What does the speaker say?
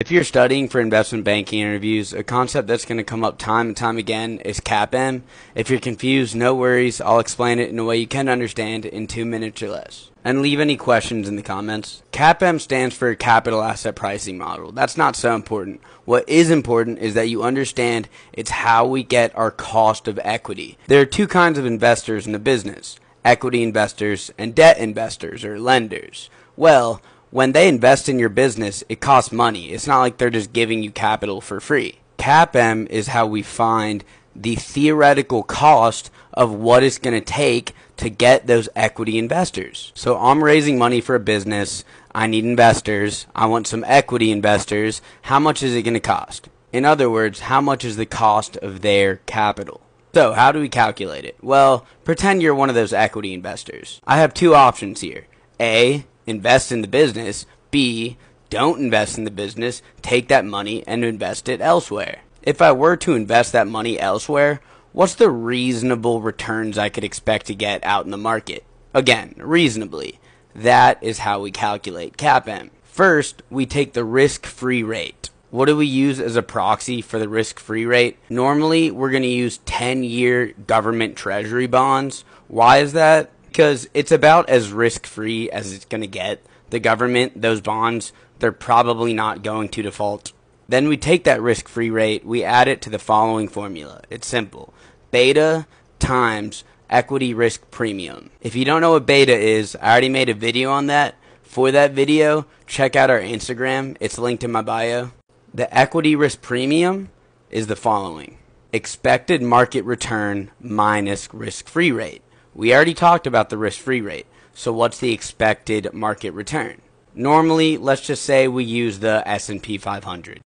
If you're studying for investment banking interviews, a concept that's going to come up time and time again is CAPM. If you're confused, no worries. I'll explain it in a way you can understand in 2 minutes or less. And leave any questions in the comments. CAPM stands for Capital Asset Pricing Model. That's not so important. What is important is that you understand it's how we get our cost of equity. There are two kinds of investors in the business: equity investors and debt investors or lenders. Well, when they invest in your business, it costs money. It's not like they're just giving you capital for free. CAPM is how we find the theoretical cost of what it's going to take to get those equity investors. So I'm raising money for a business. I need investors. I want some equity investors. How much is it going to cost? In other words, how much is the cost of their capital? So how do we calculate it? Well, pretend you're one of those equity investors. I have two options here. A, invest in the business. B, don't invest in the business. Take that money and invest it elsewhere. If I were to invest that money elsewhere, what's the reasonable returns I could expect to get out in the market? Again, reasonably. That is how we calculate CAPM. First, we take the risk-free rate. What do we use as a proxy for the risk-free rate? Normally, we're going to use 10-year government treasury bonds. Why is that? Because it's about as risk-free as it's going to get. The government, those bonds, they're probably not going to default. Then we take that risk-free rate, we add it to the following formula. It's simple. Beta times equity risk premium. If you don't know what beta is, I already made a video on that. For that video, check out our Instagram. It's linked in my bio. The equity risk premium is the following: expected market return minus risk-free rate. We already talked about the risk-free rate, so what's the expected market return? Normally, let's just say we use the S&P 500.